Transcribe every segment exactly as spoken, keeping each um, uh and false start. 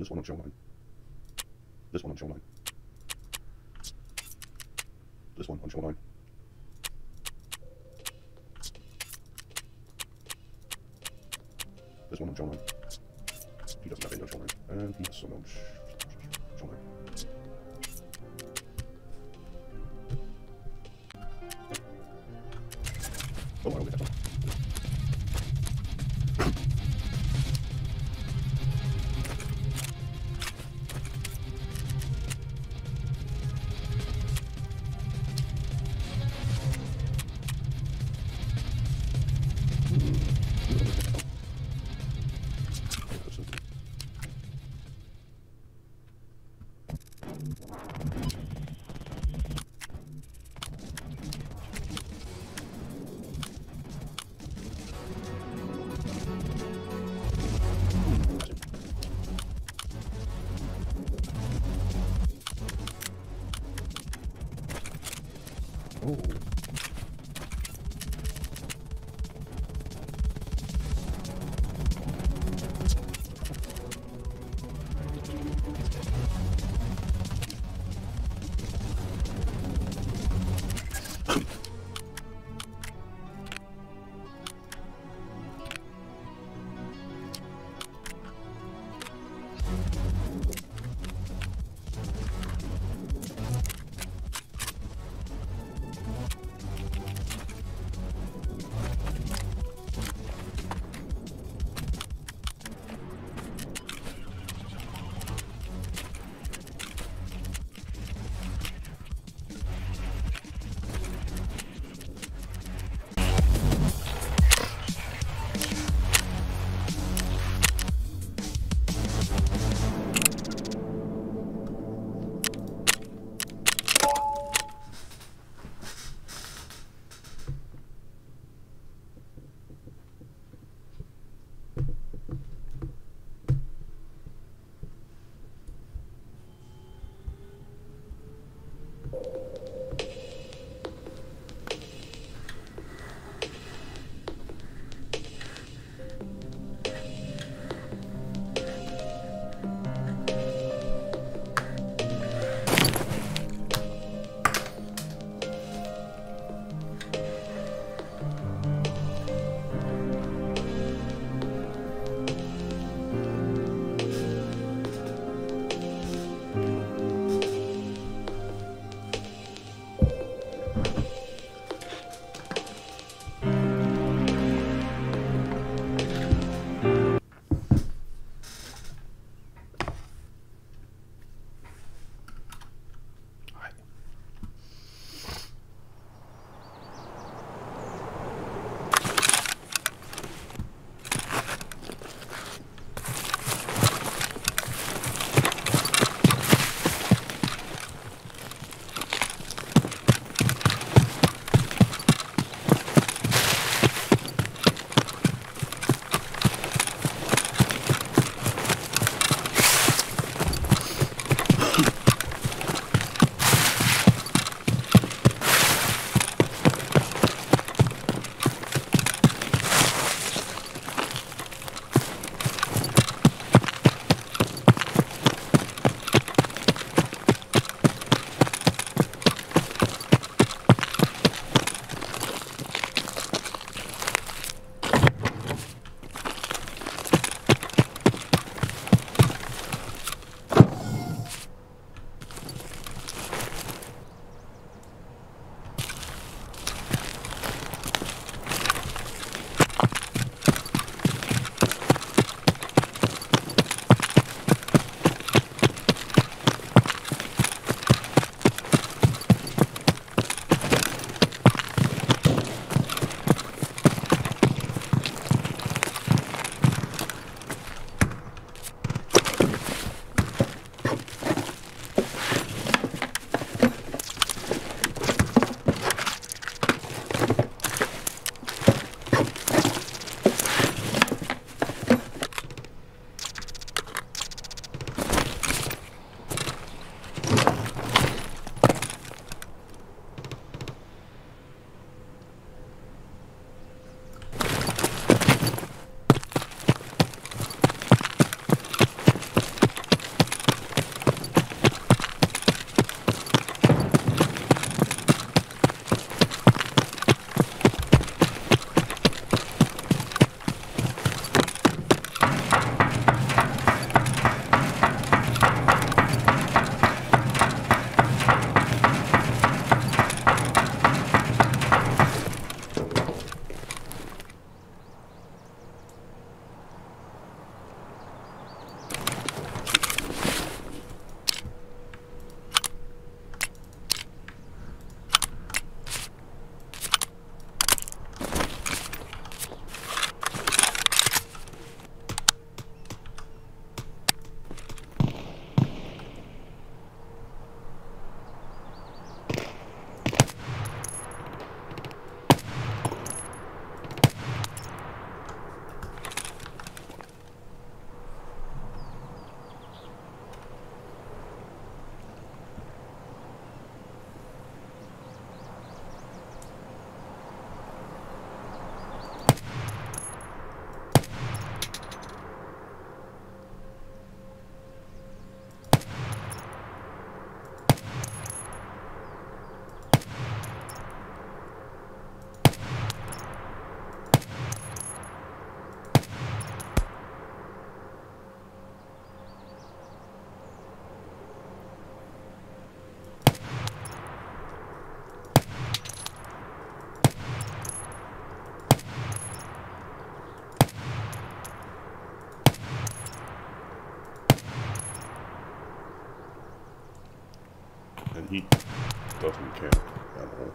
This one on shoreline. This one on shoreline. This one on shoreline. This one on shoreline. He doesn't have any on shoreline. And he has some on shoreline. Oh, I only have some. doesn't count at all.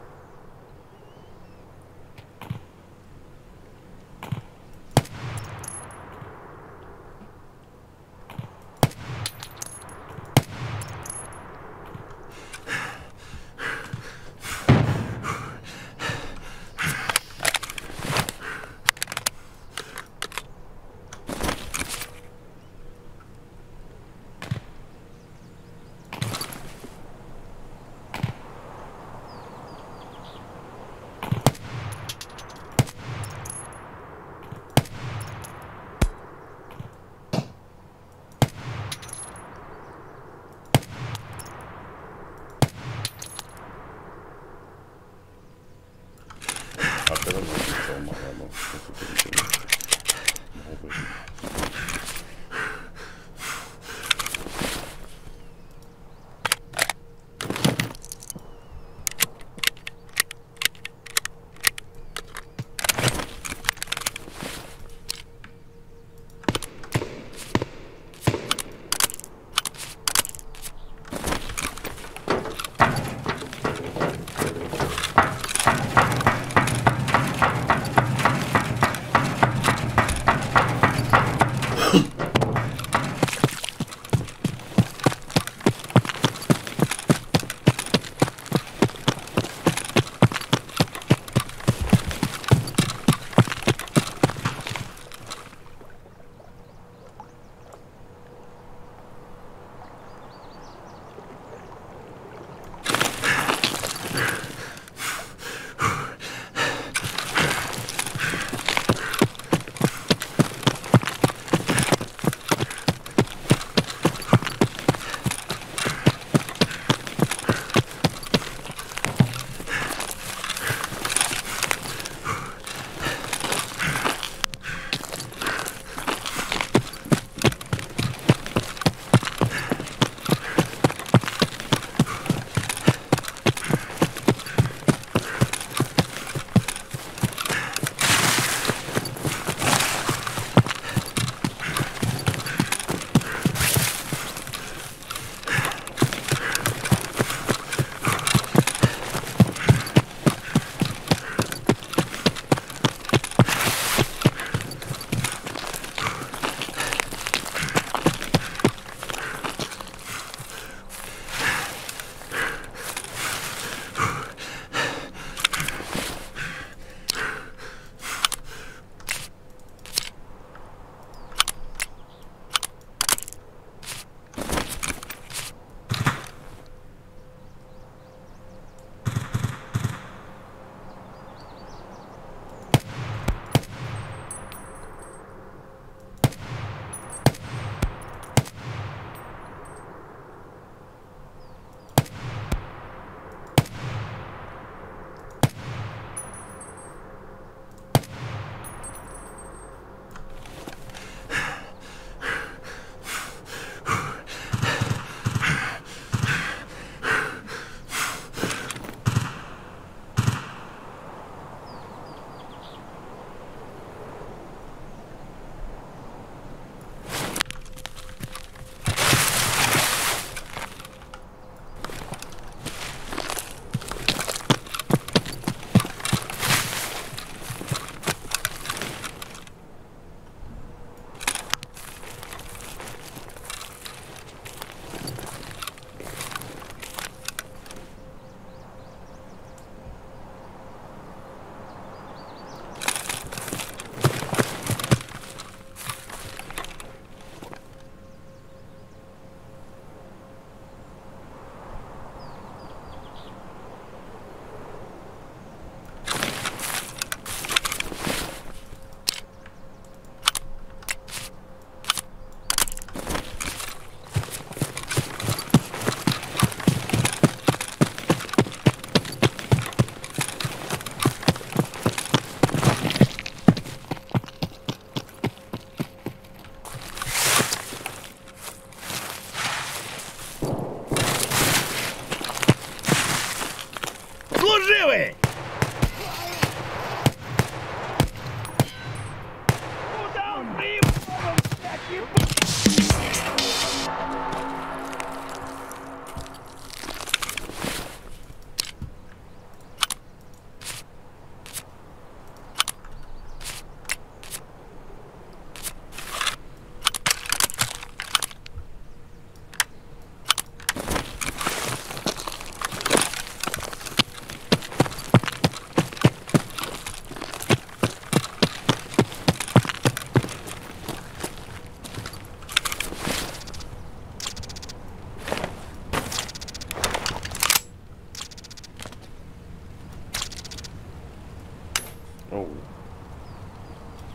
Oh.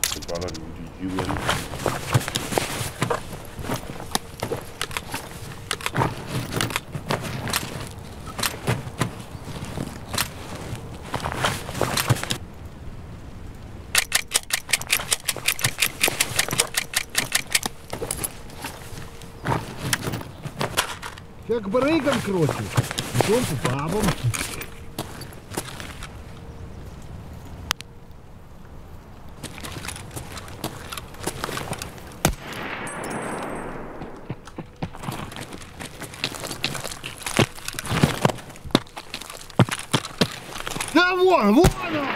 I forgot I needed you in. Как барыгам крутит, потом по бабам. Да вон, вон он!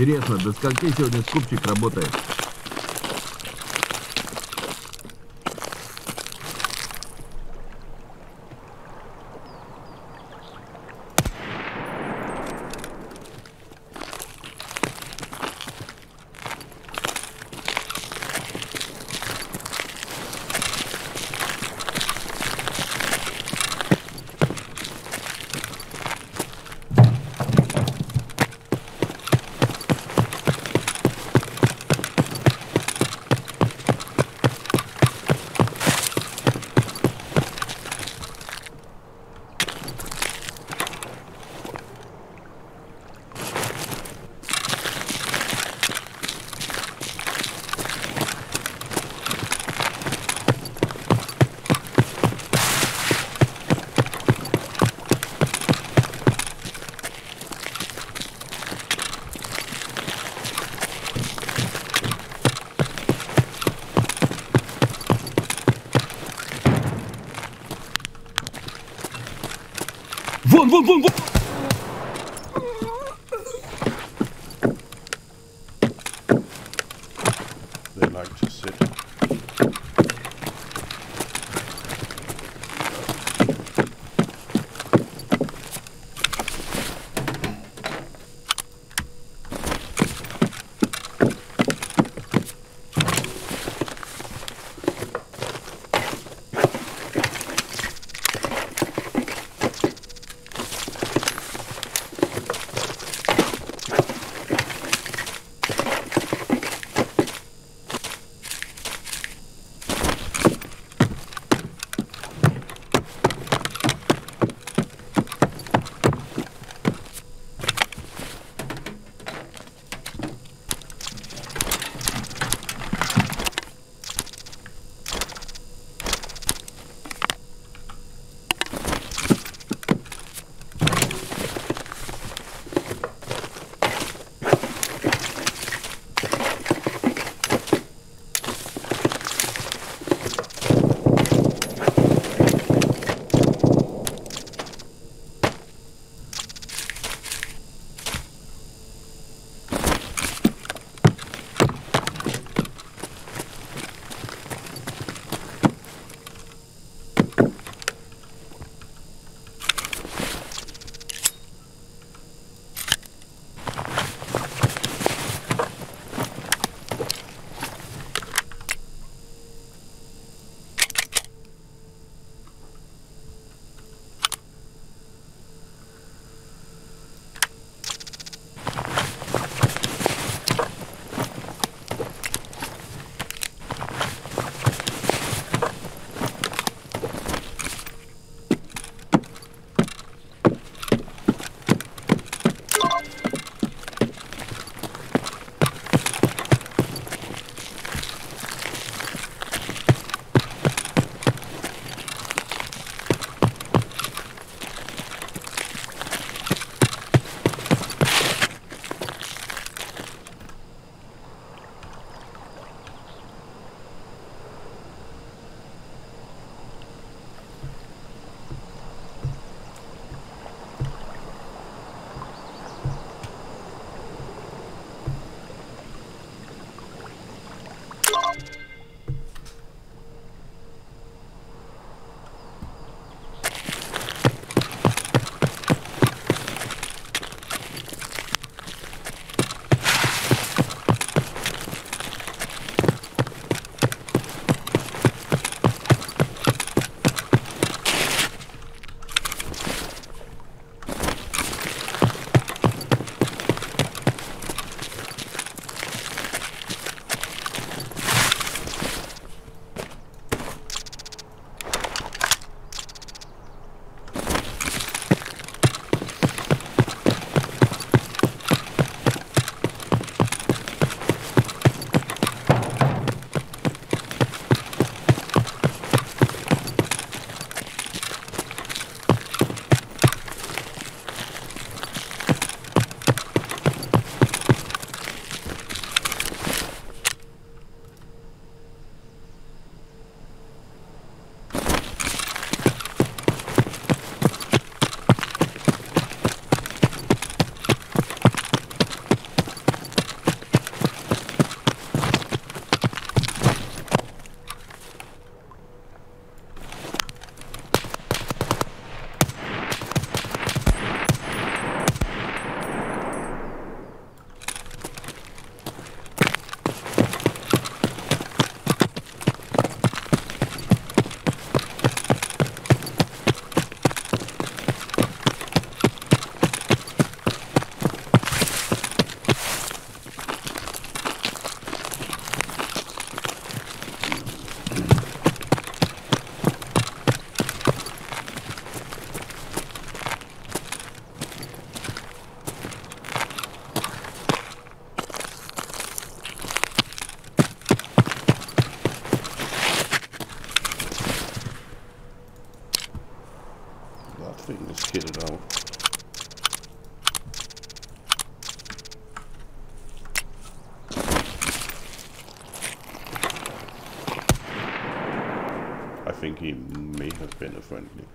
Интересно, до скольки сегодня скупчик работает? Boom, boom, boom, boom. They like to sit. Let's get it out. I think he may have been a friendly.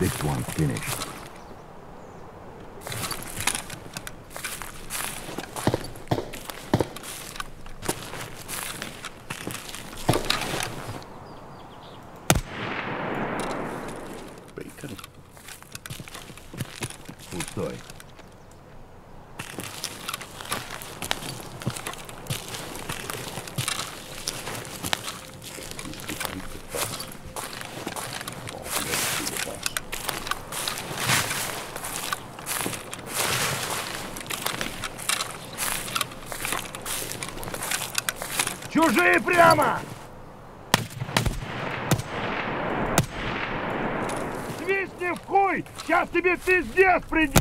This one finished. Bacon. Good. Чужие прямо! Свистни в хуй! Сейчас тебе пиздец придет!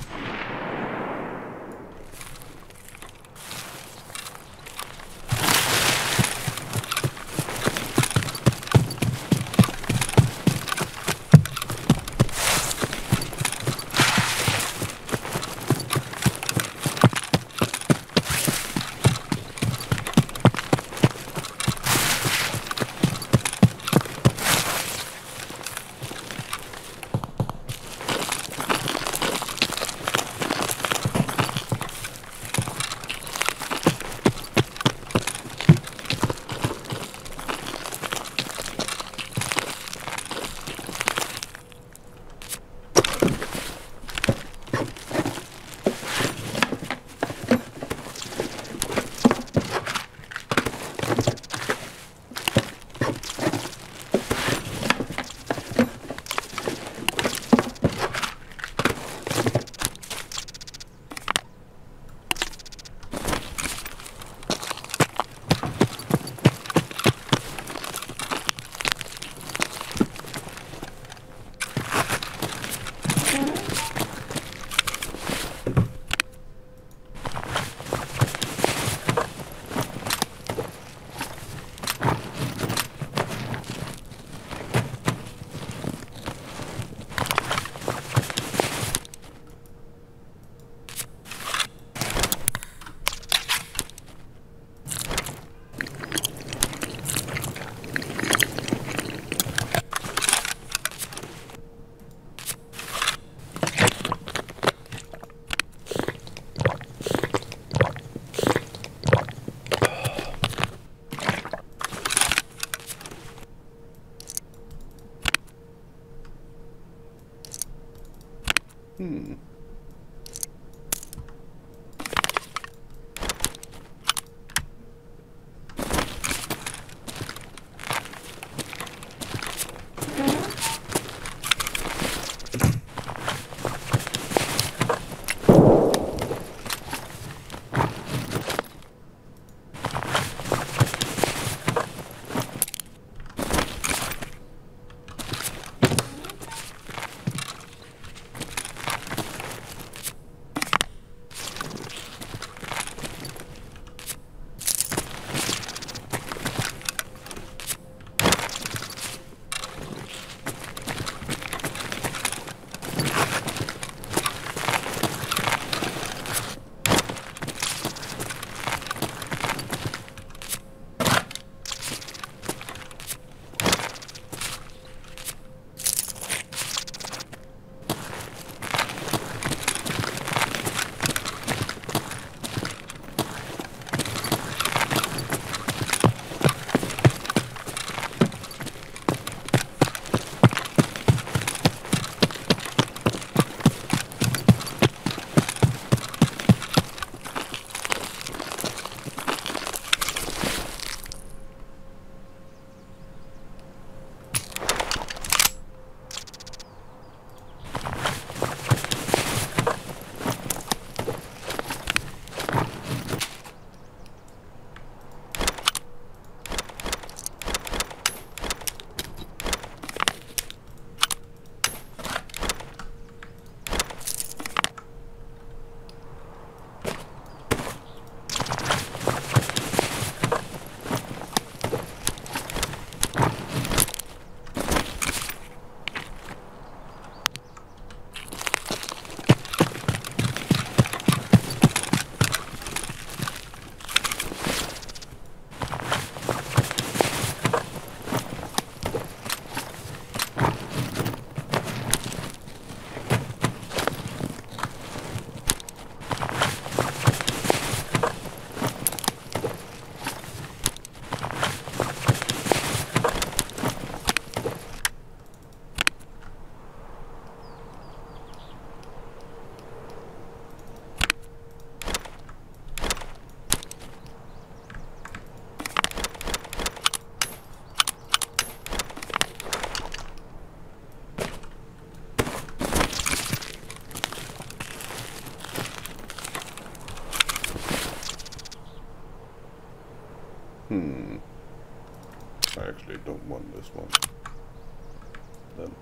Hmm. Then.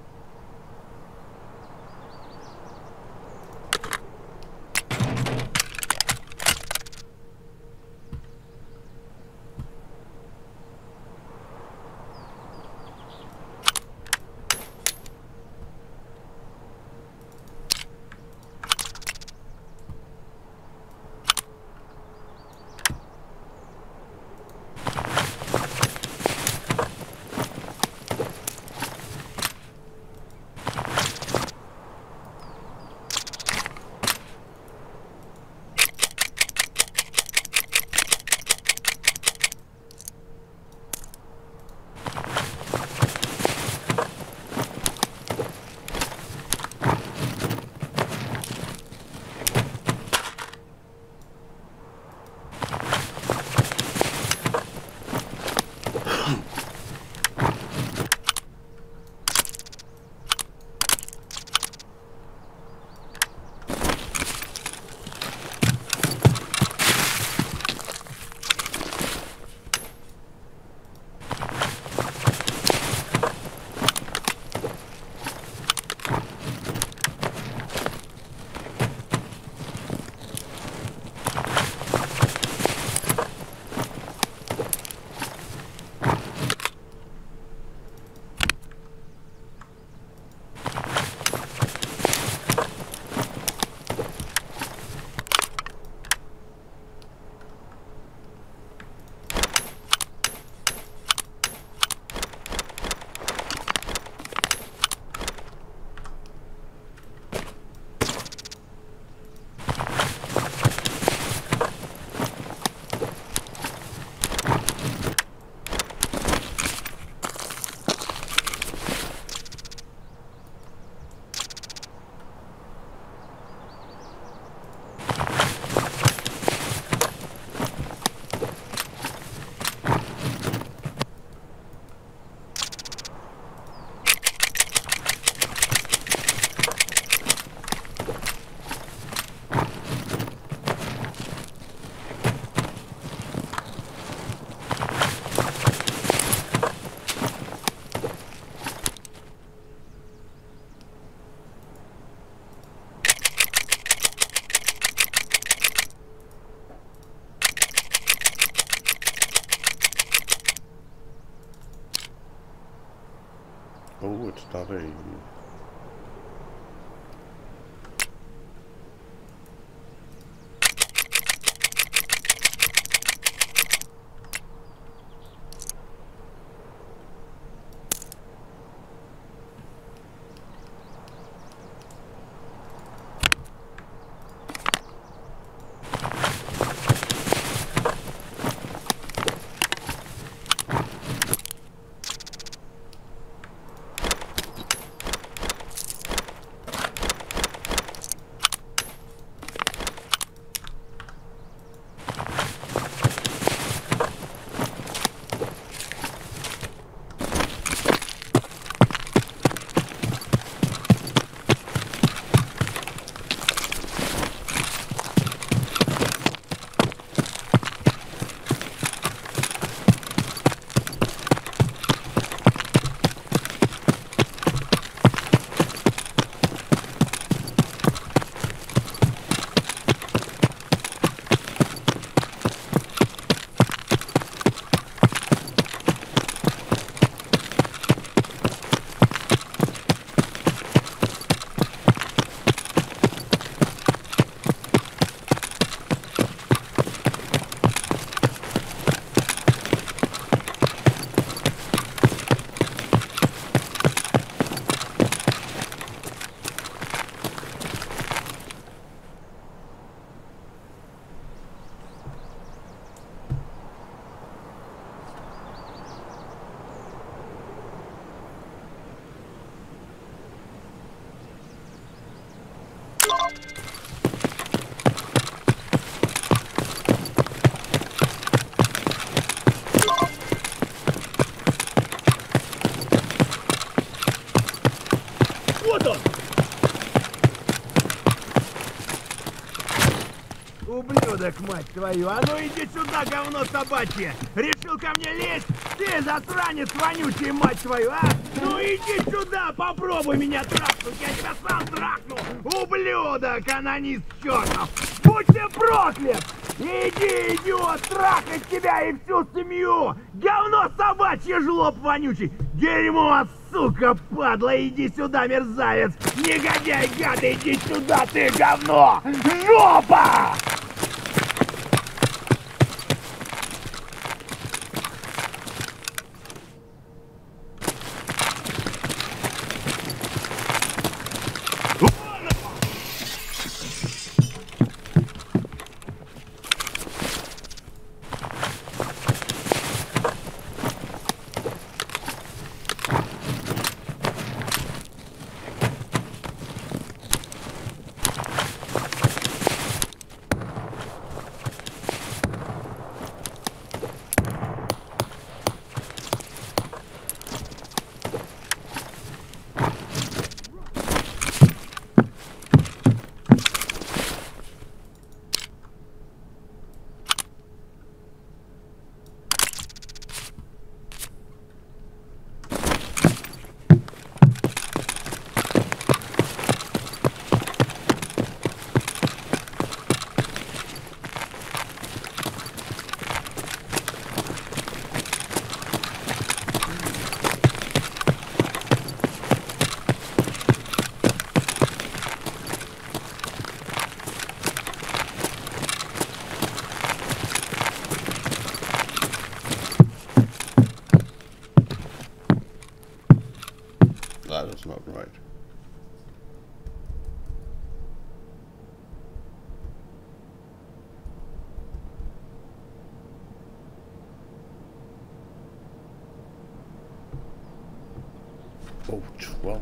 Oh, it's starting. Ублюдок, мать твою! А ну иди сюда, говно собачье! Решил ко мне лезть? Ты засранец вонючий, мать твою, а? Ну иди сюда, попробуй меня трахнуть, я тебя сам трахну! Ублюдок, анонист чертов! Будь ты проклят! Иди, идиот, трахать тебя и всю семью! Говно собачье, жлоб вонючий! Дерьмо, сука, падла, иди сюда, мерзавец! Негодяй, гад, иди сюда, ты говно! Жопа! Oh, twelve.